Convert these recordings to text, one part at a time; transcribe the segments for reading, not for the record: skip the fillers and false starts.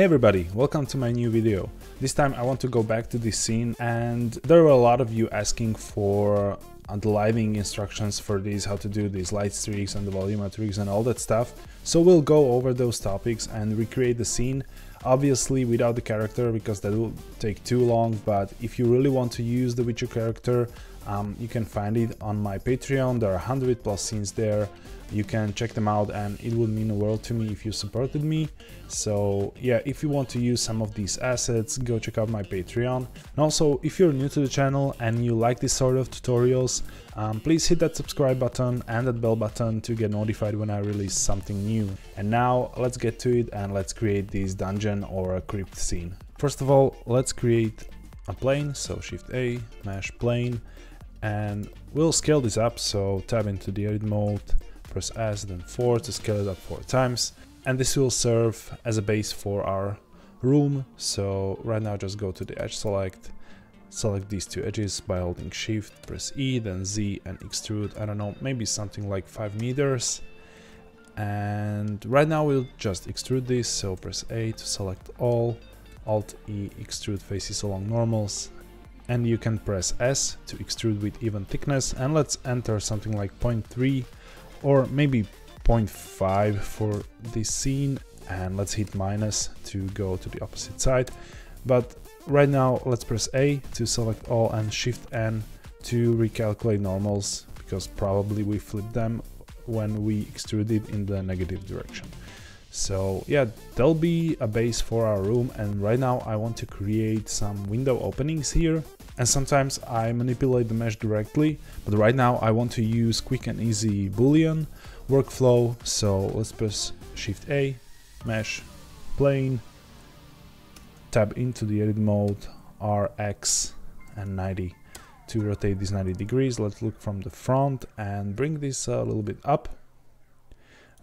Hey everybody, welcome to my new video. This time I want to go back to this scene, and there were a lot of you asking for the lighting instructions for this, how to do these light streaks and the volumetrics and all that stuff. So we'll go over those topics and recreate the scene, obviously without the character because that will take too long. But if you really want to use the Witcher character, you can find it on my Patreon. There are 100+ scenes there. You can check them out, and it would mean the world to me if you supported me. So yeah, if you want to use some of these assets, go check out my Patreon. And also, if you're new to the channel and you like this sort of tutorials, please hit that subscribe button and that bell button to get notified when I release something new. And now let's get to it and let's create this dungeon or a crypt scene. First of all, let's create a plane. So Shift A, mesh plane, and we'll scale this up. So tab into the edit mode, press S, then 4 to scale it up 4 times, and this will serve as a base for our room. So right now just go to the edge select, select these two edges by holding Shift, press E, then Z, and extrude, I don't know, maybe something like 5 meters. And right now we'll just extrude this, so press A to select all, Alt E, extrude faces along normals, and you can press S to extrude with even thickness, and let's enter something like 0.3 or maybe 0.5 for this scene, and let's hit minus to go to the opposite side. But right now let's press A to select all and Shift N to recalculate normals, because probably we flipped them when we extruded in the negative direction. So yeah, there'll be a base for our room, and right now I want to create some window openings here. And sometimes I manipulate the mesh directly, but right now I want to use quick and easy Boolean workflow. So let's press Shift A, mesh, plane, tab into the edit mode, RX and 90 to rotate this 90 degrees. Let's look from the front and bring this a little bit up.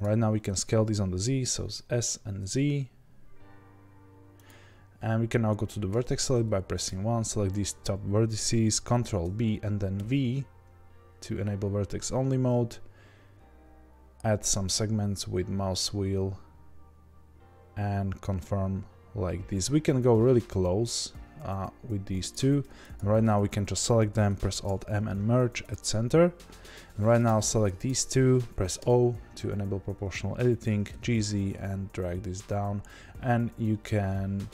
Right now we can scale this on the Z, so S and Z. And we can now go to the vertex select by pressing 1, select these top vertices, Ctrl B and then V to enable vertex only mode. Add some segments with mouse wheel and confirm like this. We can go really close with these two. And right now we can just select them, press Alt M and merge at center. And right now select these two, press O to enable proportional editing, GZ and drag this down, and you can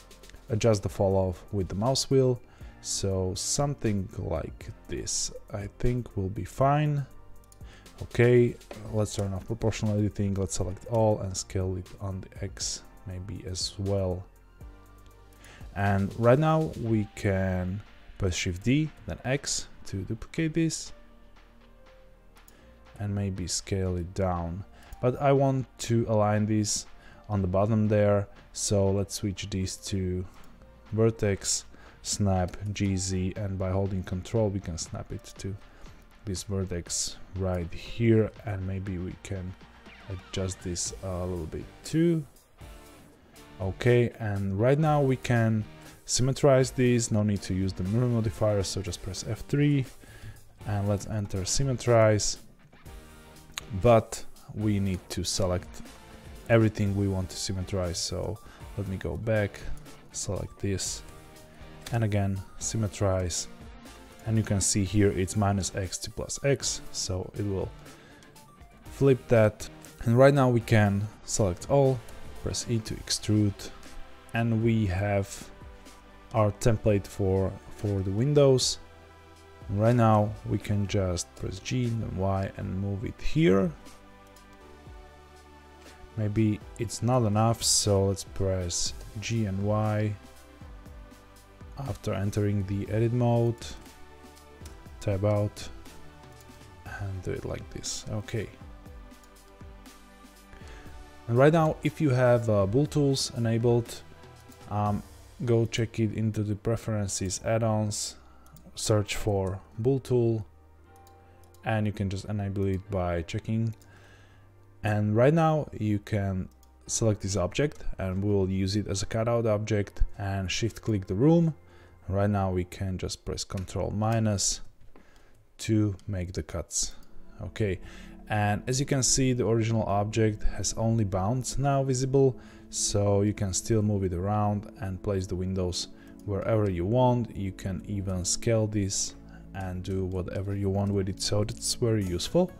adjust the fall off with the mouse wheel. So something like this I think will be fine. Okay, let's turn off proportional editing, let's select all and scale it on the X maybe as well. And right now we can press Shift D then X to duplicate this and maybe scale it down, but I want to align this on the bottom there. So let's switch these to vertex, snap, GZ, and by holding Control we can snap it to this vertex right here, and maybe we can adjust this a little bit too. Okay, and right now we can symmetrize these, no need to use the mirror modifier, so just press F3 and let's enter symmetrize. But we need to select everything we want to symmetrize, so let me go back, select this, and again symmetrize, and you can see here it's -X to +X, so it will flip that. And right now we can select all, press E to extrude, and we have our template for the windows. And right now we can just press G and Y and move it here. Maybe it's not enough, so let's press G and Y after entering the edit mode, tab out, and do it like this. Okay. And right now, if you have Booltools enabled, go check it into the preferences, add-ons, search for Booltool, and you can just enable it by checking. And right now you can select this object and we'll use it as a cutout object, and shift click the room. And right now we can just press Ctrl- to make the cuts. Okay, And as you can see, the original object has only bounds now visible, so you can still move it around and place the windows wherever you want. You can even scale this and do whatever you want with it, so that's very useful.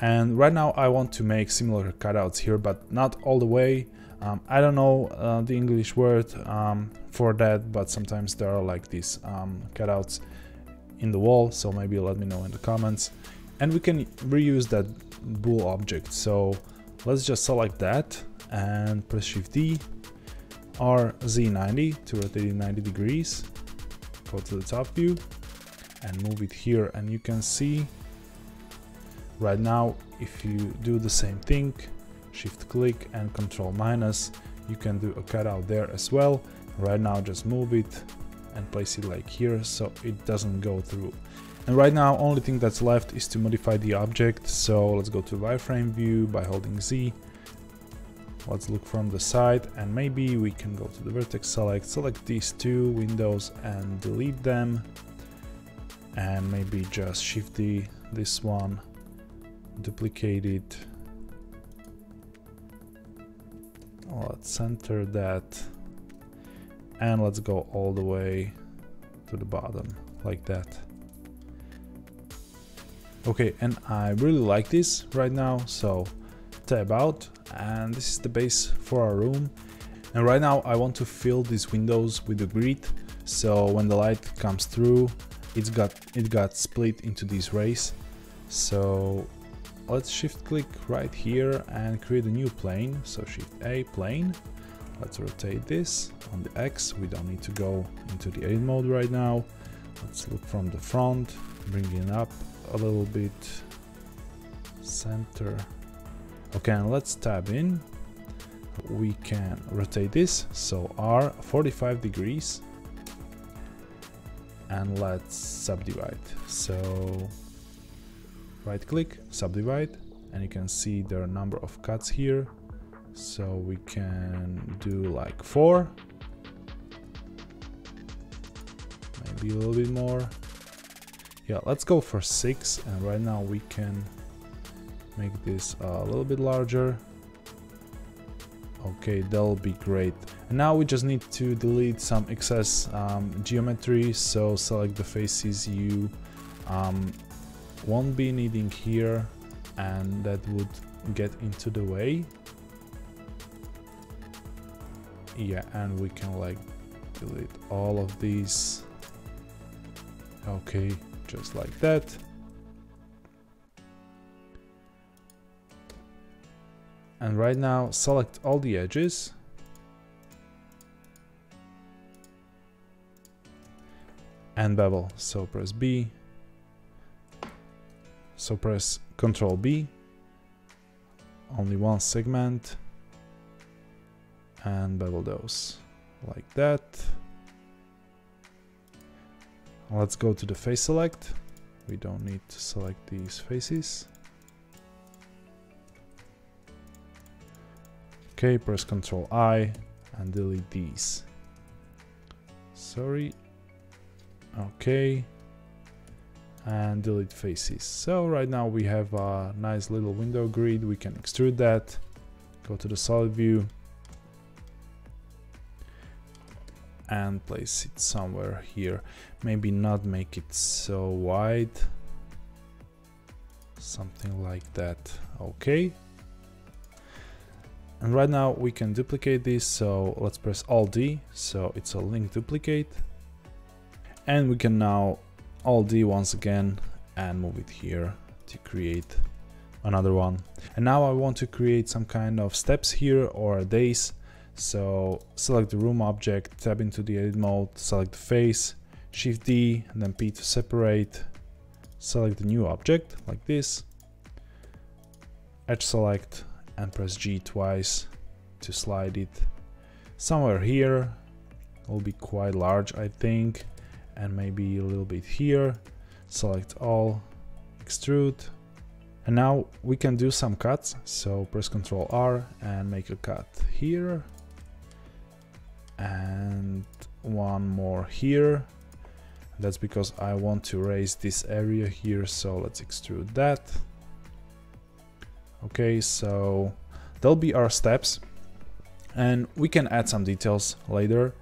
And right now I want to make similar cutouts here, but not all the way. I don't know the English word for that, but sometimes there are like these cutouts in the wall, so maybe let me know in the comments. And we can reuse that bool object, so let's just select that and press Shift D, RZ90 to rotate it 90 degrees, go to the top view and move it here. And you can see right now, if you do the same thing, shift click and control minus, you can do a cutout there as well. Right now just move it and place it like here, so it doesn't go through. And right now only thing that's left is to modify the object, so let's go to wireframe view by holding Z. Let's look from the side, and maybe we can go to the vertex select, select these two windows and delete them, and maybe just shift D this one, duplicate it. Let's center that and let's go all the way to the bottom like that. Okay, and I really like this right now, so tab out, and this is the base for our room. And right now I want to fill these windows with the grid, so when the light comes through, it got split into these rays. So let's shift click right here and create a new plane, so Shift A, plane. Let's rotate this on the X, we don't need to go into the edit mode right now. Let's look from the front, bring it up a little bit, center. Okay, and let's tab in. We can rotate this, so R 45 degrees. And let's subdivide, so right click, subdivide, and you can see there are a number of cuts here, so we can do like 4, maybe a little bit more. Yeah, let's go for 6, and right now we can make this a little bit larger. Okay, that'll be great. And now we just need to delete some excess geometry, so select the faces you won't be needing here, and that would get into the way. Yeah, and we can like delete all of these. Okay, just like that. And right now select all the edges and bevel, so press B. So press Ctrl B, only one segment, and bevel those like that. Let's go to the face select. We don't need to select these faces. Okay, press Ctrl I and delete these. Sorry. Okay. And delete faces. So right now we have a nice little window grid. We can extrude that, go to the solid view and place it somewhere here. Maybe not make it so wide, something like that. Okay, and right now we can duplicate this, so let's press Alt D, so it's a link duplicate, and we can now Alt D once again and move it here to create another one. And now I want to create some kind of steps here or days, so select the room object, tab into the edit mode, select the face, Shift D and then P to separate, select the new object like this, edge select and press G twice to slide it somewhere here. It will be quite large, I think, and maybe a little bit here. Select all, extrude, and now we can do some cuts, so press Ctrl R and make a cut here and one more here. That's because I want to raise this area here, so let's extrude that. Okay, so that'll be our steps, and we can add some details later.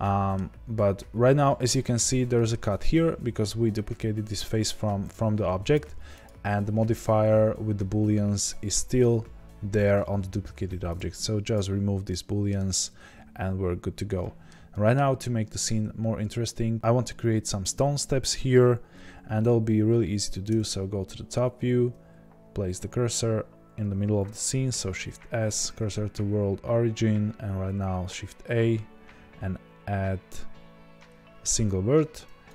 But right now, as you can see, there's a cut here because we duplicated this face from the object, and the modifier with the booleans is still there on the duplicated object. So just remove these booleans and we're good to go. Right now, to make the scene more interesting, I want to create some stone steps here, and that'll be really easy to do. So go to the top view, place the cursor in the middle of the scene, so Shift S, cursor to world origin, and right now Shift A, and add a single word.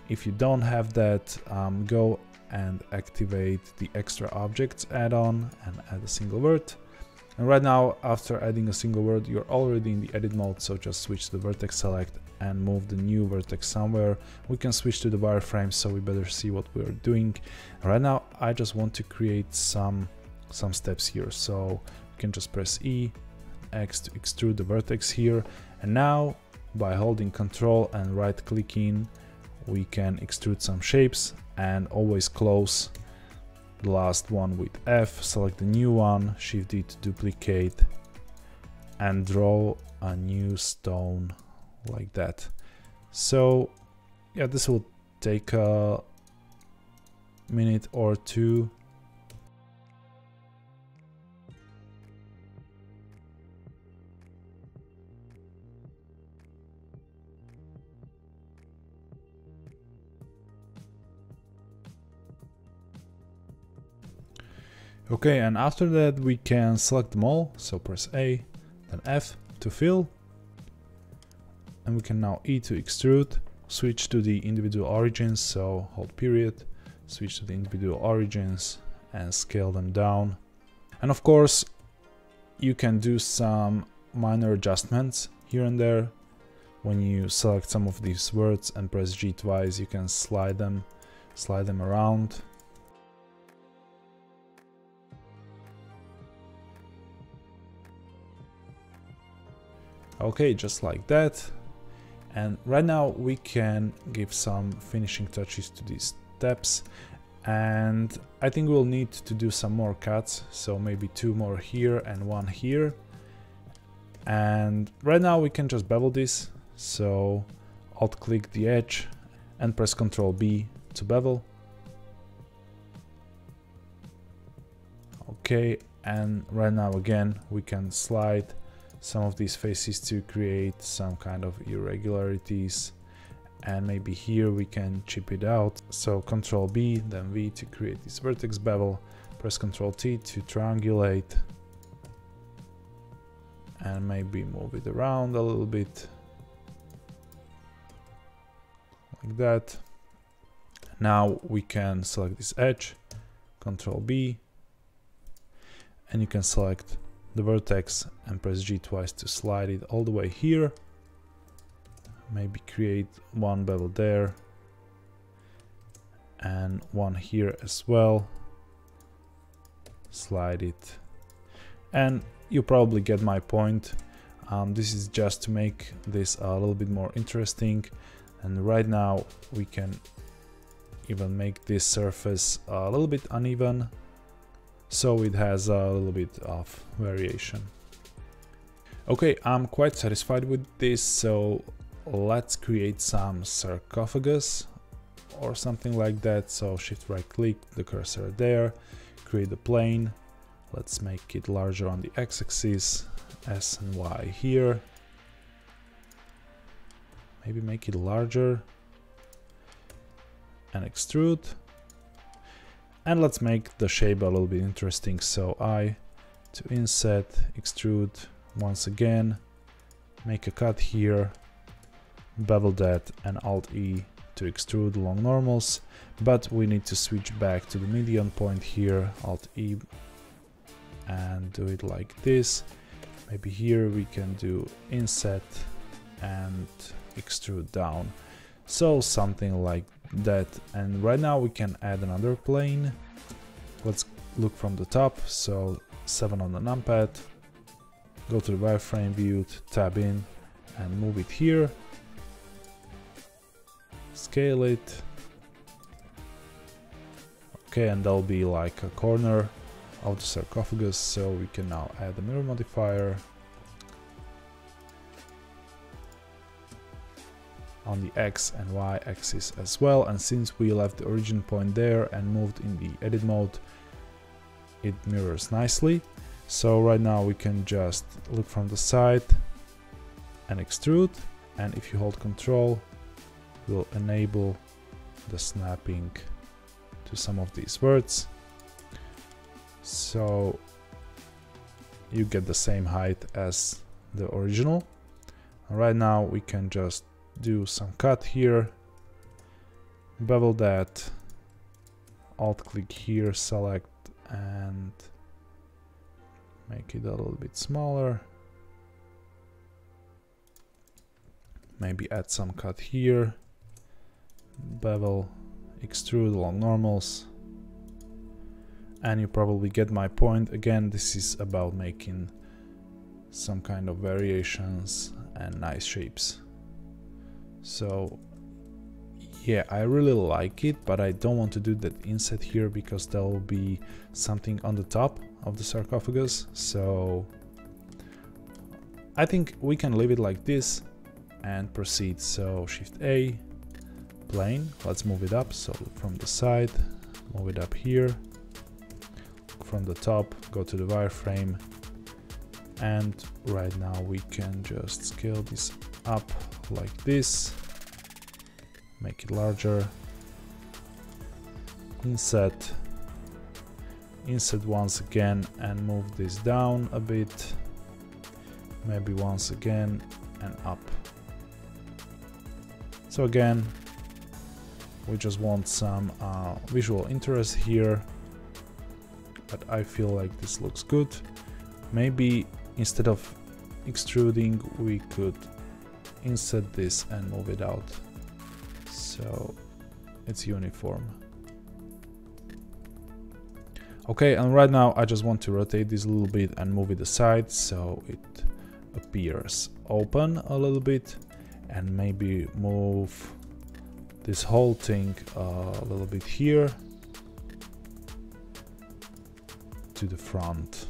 If you don't have that, go and activate the extra objects add-on and add a single word. And right now, after adding a single word, you're already in the edit mode, so just switch to the vertex select and move the new vertex somewhere. We can switch to the wireframe, so we better see what we're doing. Right now, I just want to create some steps here, so you can just press E, X to extrude the vertex here, and now by holding Control and right-clicking, we can extrude some shapes, and always close the last one with F, select the new one, Shift D to duplicate, and draw a new stone like that. So yeah, this will take a minute or two. Okay, and after that we can select them all, so press A, then F to fill, and we can now E to extrude, switch to the individual origins, so hold period, switch to the individual origins and scale them down. And of course you can do some minor adjustments here and there. When you select some of these words and press G twice, you can slide them around. Okay, just like that. And right now we can give some finishing touches to these steps, and I think we'll need to do some more cuts, so maybe two more here and one here. And right now we can just bevel this, so alt click the edge and press Ctrl B to bevel. Okay, and right now again we can slide some of these faces to create some kind of irregularities, and maybe here we can chip it out, so Ctrl B then V to create this vertex bevel, press Ctrl T to triangulate, and maybe move it around a little bit like that. Now we can select this edge, Ctrl B, and you can select the vertex and press G twice to slide it all the way here. Maybe create one bevel there and one here as well. Slide it, and you probably get my point. This is just to make this a little bit more interesting, and right now we can even make this surface a little bit uneven, so it has a little bit of variation. Okay, I'm quite satisfied with this, so let's create some sarcophagus or something like that. So Shift right click the cursor there, create a plane, let's make it larger on the x-axis, S and Y here, maybe make it larger, and extrude. And let's make the shape a little bit interesting, so I to inset, extrude once again, make a cut here, bevel that, and Alt E to extrude along normals, but we need to switch back to the median point here, Alt E, and do it like this. Maybe here we can do inset and extrude down, so something like that. And right now we can add another plane. Let's look from the top, so 7 on the numpad, go to the wireframe view, tab in, and move it here, scale it. Okay, and there'll be like a corner of the sarcophagus, so we can now add a mirror modifier. On the X and Y axis as well, and since we left the origin point there and moved in the edit mode, it mirrors nicely. So right now we can just look from the side and extrude, and if you hold Control, we'll enable the snapping to some of these words, so you get the same height as the original. And right now we can just do some cut here, bevel that, alt click here, select and make it a little bit smaller, maybe add some cut here, bevel, extrude along normals, and you probably get my point. Again, this is about making some kind of variations and nice shapes. So yeah, I really like it, but I don't want to do that inset here because there will be something on the top of the sarcophagus. So I think we can leave it like this and proceed. So Shift A, plane, let's move it up. So from the side, move it up here, from the top, go to the wireframe, and right now we can just scale this up like this, make it larger, inset once again and move this down a bit, maybe once again and up. So again, we just want some visual interest here, but I feel like this looks good. Maybe instead of extruding we could insert this and move it out so it's uniform. Okay, and right now I just want to rotate this a little bit and move it aside so it appears open a little bit, and maybe move this whole thing a little bit here to the front.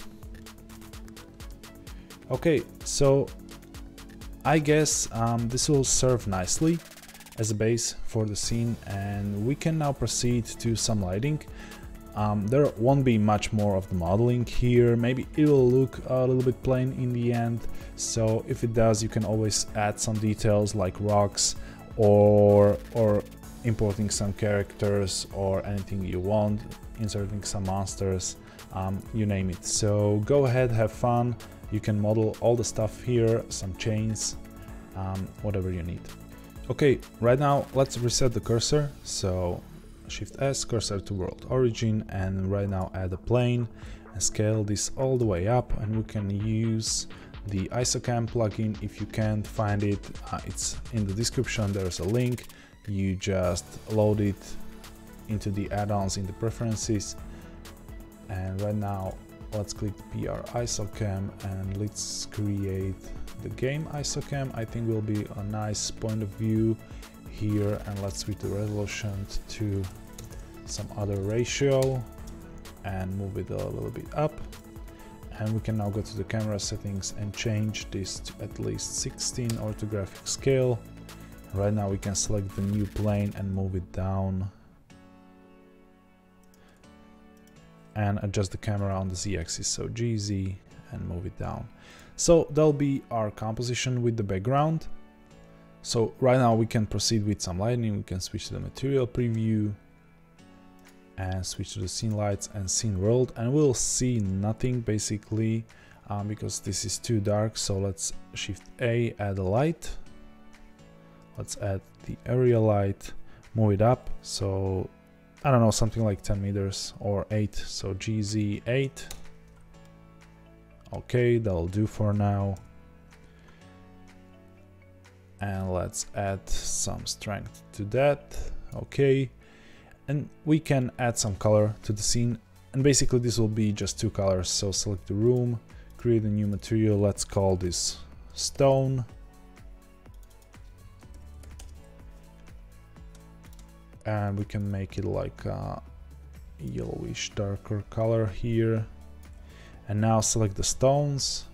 Okay, so I guess this will serve nicely as a base for the scene, and we can now proceed to some lighting. There won't be much more of the modeling here, maybe it will look a little bit plain in the end, so if it does you can always add some details like rocks or importing some characters or anything you want, inserting some monsters, you name it. So go ahead, have fun. You can model all the stuff here, some chains, whatever you need. Okay, right now let's reset the cursor. So Shift S, cursor to world origin, and right now add a plane and scale this all the way up, and we can use the IsoCam plugin. If you can't find it, it's in the description, there's a link. You just load it into the add-ons in the preferences, and right now let's click PR IsoCam and let's create the game IsoCam. I think will be a nice point of view here, and let's tweak the resolution to some other ratio and move it a little bit up. And we can now go to the camera settings and change this to at least 16 orthographic scale. Right now we can select the new plane and move it down, and adjust the camera on the Z-axis, so GZ, and move it down. So that'll be our composition with the background. So right now we can proceed with some lighting. We can switch to the material preview and switch to the scene lights and scene world, and we'll see nothing basically because this is too dark. So let's Shift A, add a light, let's add the area light, move it up, so I don't know, something like 10 meters or 8, so GZ 8. Okay, that'll do for now, and let's add some strength to that. Okay, and we can add some color to the scene, and basically this will be just two colors. So select the room, create a new material, let's call this stone, and we can make it like a yellowish darker color here. And now select the stones,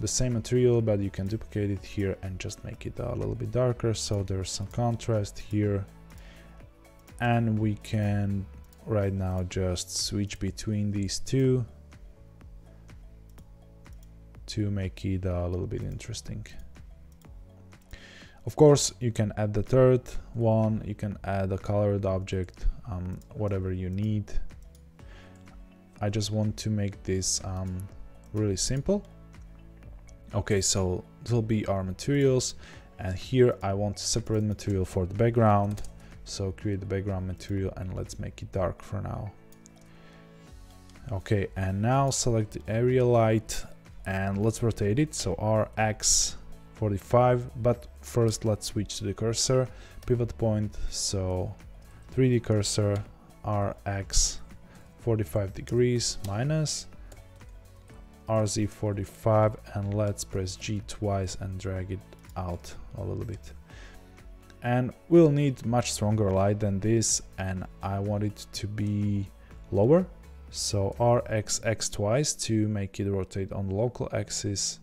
the same material, but you can duplicate it here and just make it a little bit darker, so there's some contrast here. And we can right now just switch between these two to make it a little bit interesting. Of course, you can add the third one, you can add a colored object, whatever you need. I just want to make this really simple. Okay, so this will be our materials, and here I want to separate material for the background. So create the background material and let's make it dark for now. Okay, and now select the area light and let's rotate it. So RX 45, but first let's switch to the cursor pivot point. So 3D cursor RX 45 degrees minus RZ 45, and let's press G twice and drag it out a little bit. And we'll need much stronger light than this, and I want it to be lower. So RXX twice to make it rotate on the local axis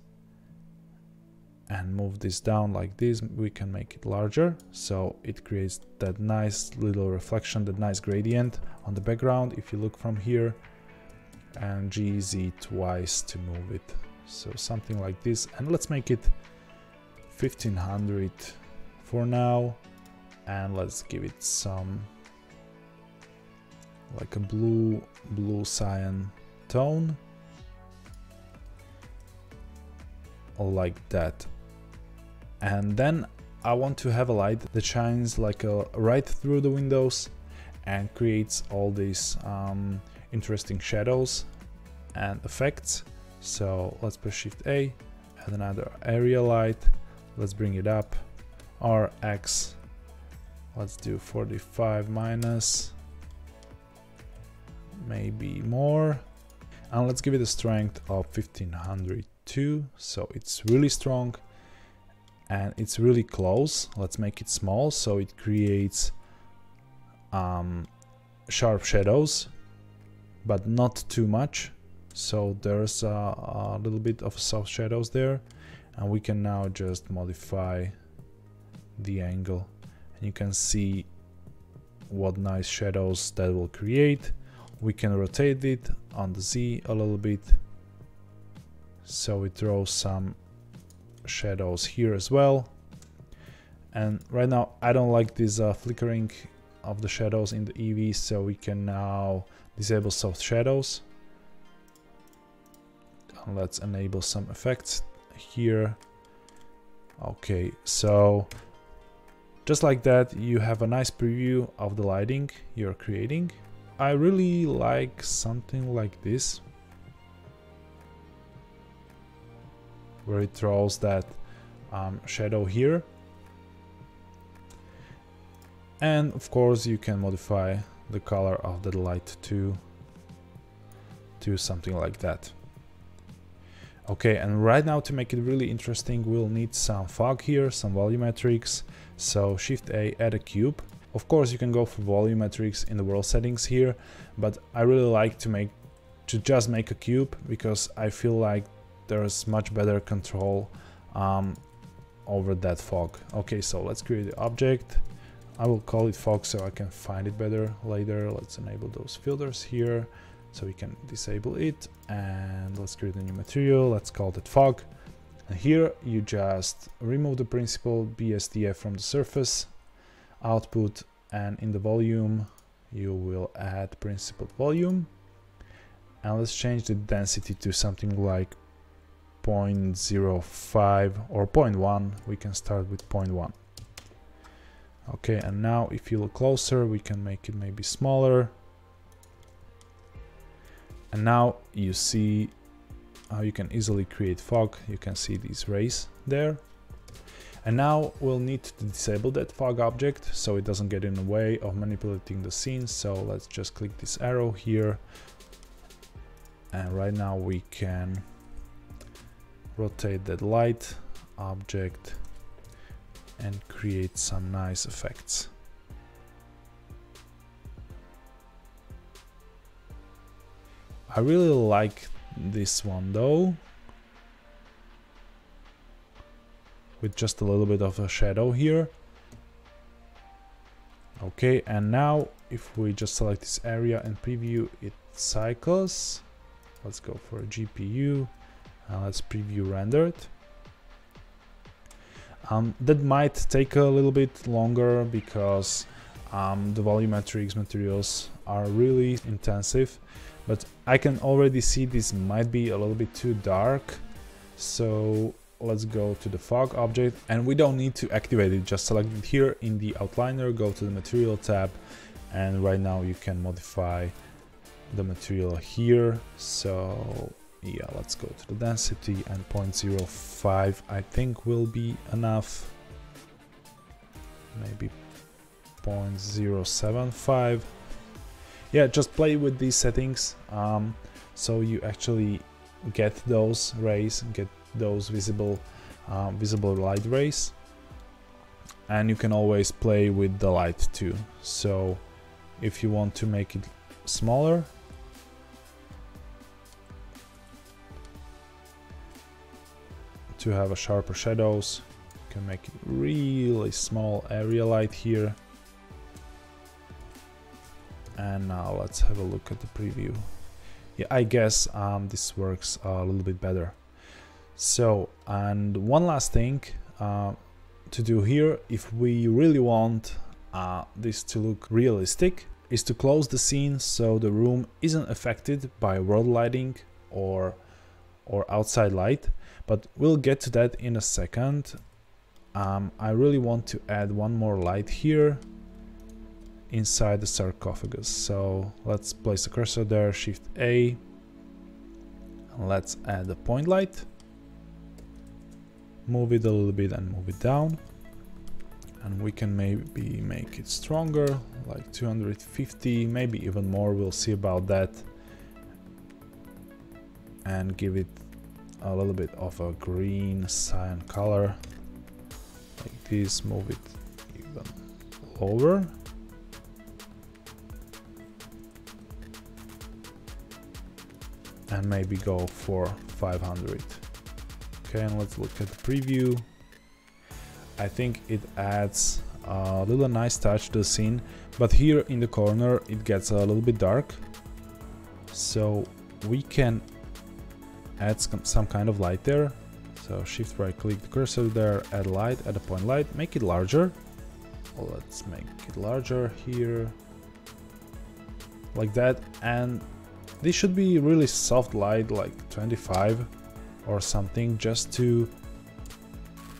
and move this down like this. We can make it larger, so it creates that nice little reflection, that nice gradient on the background if you look from here. And GZ twice to move it, so something like this. And let's make it 1500 for now, and let's give it some like a blue cyan tone like that. And then I want to have a light that shines like a right through the windows and creates all these interesting shadows and effects. So let's press Shift A, add another area light, let's bring it up, RX, let's do 45 minus, maybe more, and let's give it a strength of 1502, so it's really strong and it's really close. Let's make it small so it creates sharp shadows, but not too much. So there's a little bit of soft shadows there, and we can now just modify the angle, and you can see what nice shadows that will create. We can rotate it on the Z a little bit, so it throws some shadows here as well. And right now I don't like this flickering of the shadows in the EV, so we can now disable soft shadows. And let's enable some effects here. Okay, so just like that, you have a nice preview of the lighting you're creating. I really like something like this, where it throws that shadow here. And of course you can modify the color of the light to something like that. Okay, and right now to make it really interesting, we'll need some fog here, some volumetrics. So Shift A, add a cube. Of course you can go for volumetrics in the world settings here, but I really like to just make a cube, because I feel like there's much better control over that fog. Okay, so let's create the object. I will call it fog so I can find it better later. Let's enable those filters here so we can disable it, and let's create a new material. Let's call it fog. And here you just remove the principal BSDF from the surface output, and in the volume you will add principal volume, and let's change the density to something like 0.05 or 0.1. We can start with 0.1. Okay, and now if you look closer, we can make it maybe smaller. And now you see how you can easily create fog. You can see these rays there. And now we'll need to disable that fog object so it doesn't get in the way of manipulating the scene. So let's just click this arrow here. And right now we can rotate that light object and create some nice effects. I really like this one though, with just a little bit of a shadow here. Okay, and now if we just select this area and preview it, Cycles, let's go for a GPU and let's preview rendered. That might take a little bit longer because the volumetrics materials are really intensive, but I can already see this might be a little bit too dark. So let's go to the fog object, and we don't need to activate it, just select it here in the outliner, go to the material tab, and right now you can modify the material here. So yeah, let's go to the density, and 0.05 I think will be enough, maybe 0.075. yeah, just play with these settings so you actually get those rays, get those visible light rays, and you can always play with the light too. So if you want to make it smaller, to have a sharper shadows, you can make it really small area light here. And now let's have a look at the preview. Yeah, I guess this works a little bit better. So, and one last thing to do here, if we really want this to look realistic, is to close the scene so the room isn't affected by world lighting or outside light, but we'll get to that in a second. I really want to add one more light here inside the sarcophagus. So let's place the cursor there, Shift A, and let's add the point light. Move it a little bit and move it down, and we can maybe make it stronger, like 250, maybe even more, we'll see about that, and give it a little bit of a green cyan color like this. Move it even lower, and maybe go for 500. Okay, and let's look at the preview. I think it adds a little nice touch to the scene, but here in the corner it gets a little bit dark, so we can add some kind of light there. So shift right click the cursor there, add light, add a point light, make it larger. Let's make it larger here, like that, and this should be really soft light, like 25 or something, just to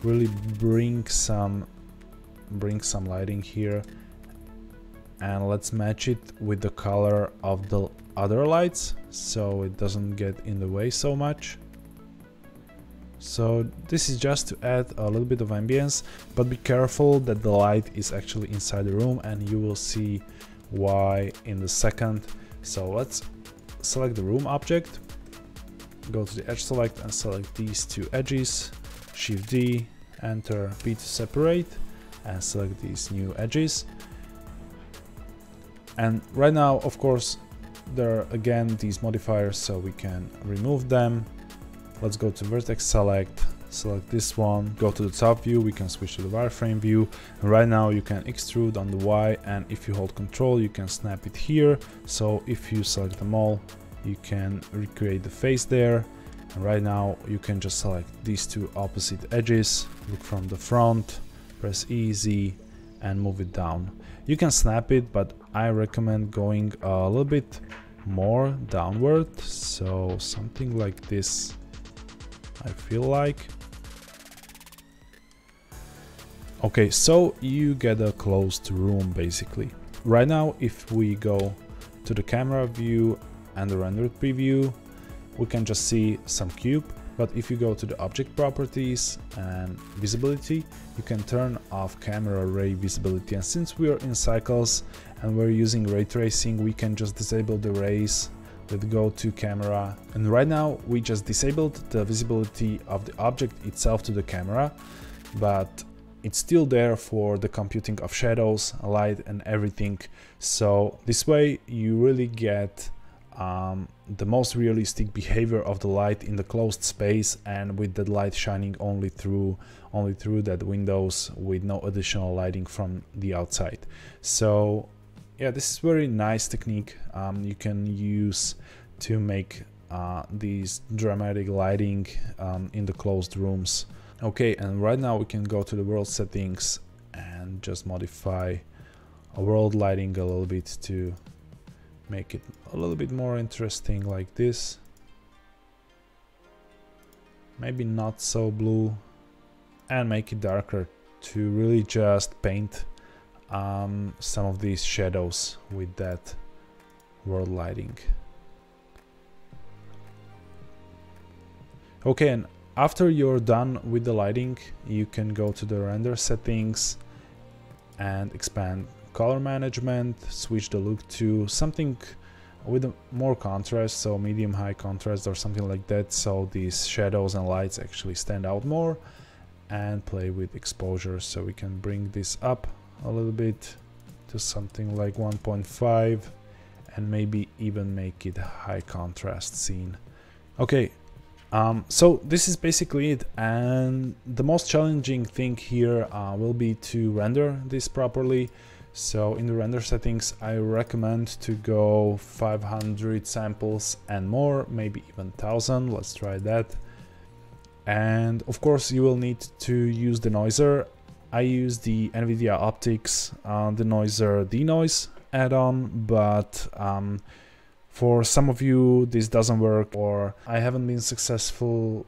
really bring some lighting here. And let's match it with the color of the other lights so it doesn't get in the way so much. So this is just to add a little bit of ambience, but be careful that the light is actually inside the room, and you will see why in a second. So let's select the room object, go to the edge select and select these two edges, Shift D, enter B to separate, and select these new edges. And right now, of course, there are again these modifiers, so we can remove them. Let's go to vertex select, select this one, go to the top view, we can switch to the wireframe view. And right now you can extrude on the Y, and if you hold control you can snap it here. So if you select them all, you can recreate the face there. And right now you can just select these two opposite edges, look from the front, press EZ and move it down. You can snap it, but I recommend going a little bit more downward, so something like this, I feel like. Okay, so you get a closed room basically. Right now if we go to the camera view and the rendered preview, we can just see some cube. But if you go to the object properties and visibility, you can turn off camera ray visibility, and since we are in Cycles and we're using ray tracing, we can just disable the rays that go to camera. And right now we just disabled the visibility of the object itself to the camera, but it's still there for the computing of shadows, light and everything. So this way you really get the most realistic behavior of the light in the closed space, and with that light shining only through that windows with no additional lighting from the outside. So yeah, this is very nice technique you can use to make these dramatic lighting in the closed rooms. Okay, and right now we can go to the world settings and just modify our world lighting a little bit to make it a little bit more interesting, like this. Maybe not so blue, and make it darker to really just paint some of these shadows with that world lighting. Okay, and after you're done with the lighting, you can go to the render settings and expand color management, switch the look to something with more contrast, so medium high contrast or something like that, so these shadows and lights actually stand out more, and play with exposure, so we can bring this up a little bit to something like 1.5 and maybe even make it a high contrast scene. Okay, so this is basically it, and the most challenging thing here will be to render this properly. So in the render settings, I recommend to go 500 samples and more, maybe even 1000. Let's try that. And of course you will need to use the noiser. I use the Nvidia Optics the noiser denoise add-on, but for some of you this doesn't work, or I haven't been successful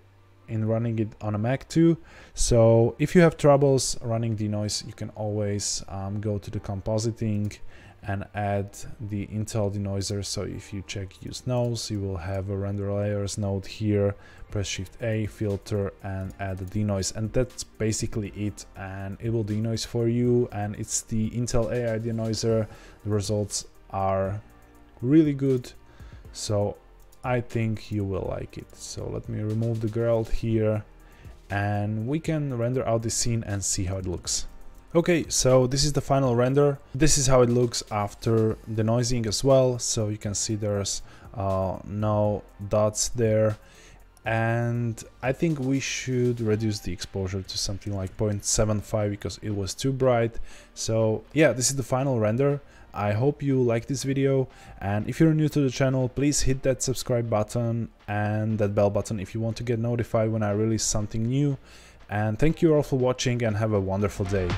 in running it on a Mac too. So if you have troubles running denoise, you can always go to the compositing and add the Intel denoiser. So if you check use nodes, you will have a render layers node here, press Shift A, filter, and add the denoise, and that's basically it, and it will denoise for you. And it's the Intel AI denoiser. The results are really good, so I think you will like it. So let me remove the girl here, and we can render out the scene and see how it looks. Okay, so this is the final render. This is how it looks after denoising as well. So you can see there's no dots there. And I think we should reduce the exposure to something like 0.75 because it was too bright. So yeah, this is the final render. I hope you like this video, and if you're new to the channel, please hit that subscribe button and that bell button if you want to get notified when I release something new. And thank you all for watching, and have a wonderful day.